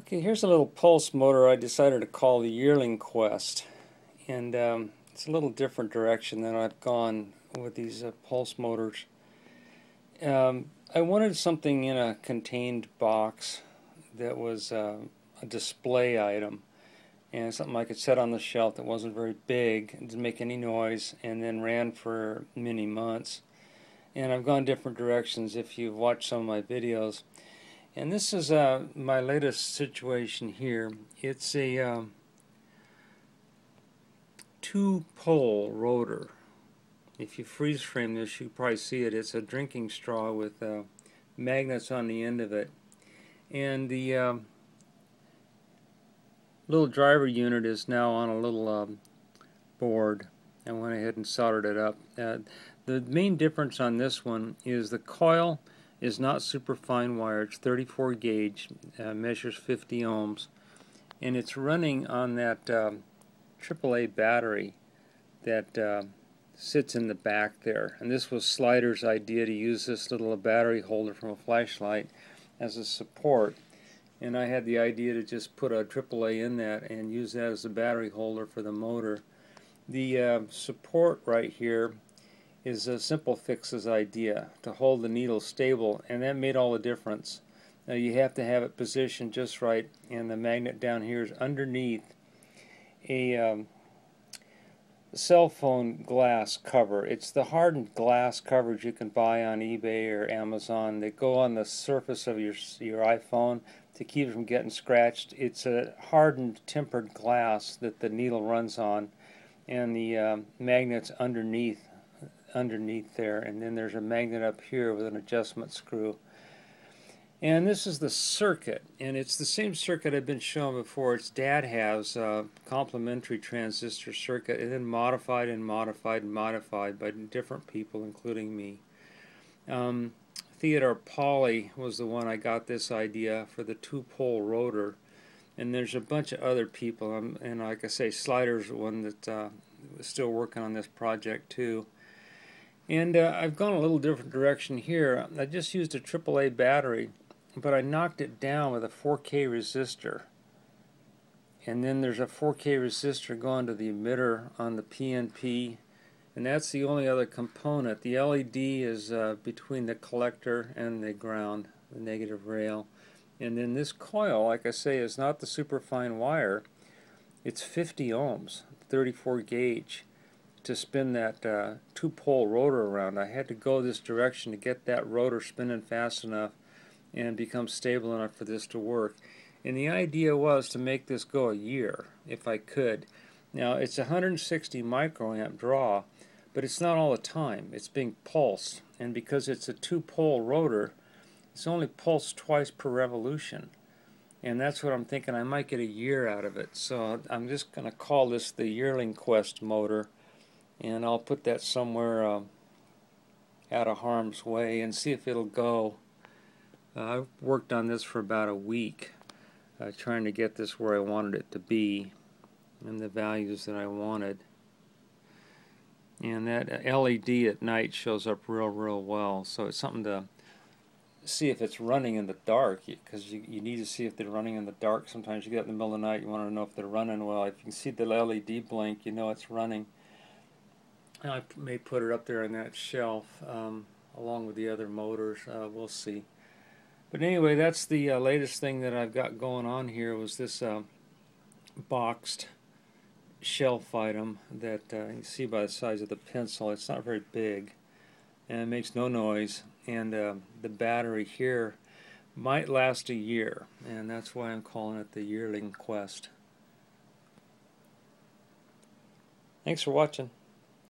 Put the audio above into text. Okay, here's a little pulse motor I decided to call the Yearling Quest, and it's a little different direction than I've gone with these pulse motors. I wanted something in a contained box that was a display item, and something I could set on the shelf that wasn't very big, didn't make any noise, and then ran for many months. And I've gone different directions if you've watched some of my videos. And this is my latest situation here. It's a two-pole rotor. If you freeze frame this, you probably see it. It's a drinking straw with magnets on the end of it. And the little driver unit is now on a little board. I went ahead and soldered it up. The main difference on this one is the coil is not super fine wire. It's 34 gauge, measures 50 ohms, and it's running on that AAA battery that sits in the back there. And this was Slider's idea to use this little battery holder from a flashlight as a support. And I had the idea to just put a AAA in that and use that as a battery holder for the motor. The support right here is a simple fixes idea to hold the needle stable, and that made all the difference. Now you have to have it positioned just right, and the magnet down here is underneath a cell phone glass cover. It's the hardened glass covers you can buy on eBay or Amazon. They go on the surface of your iPhone to keep it from getting scratched. It's a hardened tempered glass that the needle runs on, and the magnet's underneath there, and then there's a magnet up here with an adjustment screw. And this is the circuit, and it's the same circuit I've been showing before. It's Dad has complementary transistor circuit, and then modified and modified and modified by different people, including me. Theodore Pauli was the one I got this idea for the two-pole rotor, and there's a bunch of other people, and like I say, Slider's the one that is still working on this project too. And I've gone a little different direction here. I just used a AAA battery, but I knocked it down with a 4K resistor. And then there's a 4K resistor going to the emitter on the PNP, and that's the only other component. The LED is between the collector and the ground, the negative rail. And then this coil, like I say, is not the superfine wire. It's 50 ohms, 34 gauge. To spin that two-pole rotor around. I had to go this direction to get that rotor spinning fast enough and become stable enough for this to work. And the idea was to make this go a year if I could. Now it's 160 microamp draw, but it's not all the time. It's being pulsed, and because it's a two-pole rotor, it's only pulsed twice per revolution. And that's what I'm thinking. I might get a year out of it. So I'm just going to call this the Yearling Quest motor. And I'll put that somewhere out of harm's way and see if it'll go. I've worked on this for about a week, trying to get this where I wanted it to be and the values that I wanted. And that LED at night shows up real well, so it's something to see if it's running in the dark, because you need to see if they're running in the dark. Sometimes you get in the middle of the night, you want to know if they're running well. If you can see the LED blink, you know it's running. I may put it up there on that shelf along with the other motors. We'll see. But anyway, that's the latest thing that I've got going on here, was this boxed shelf item that you can see by the size of the pencil. It's not very big, and it makes no noise. And the battery here might last a year, and that's why I'm calling it the Yearling Quest. Thanks for watching.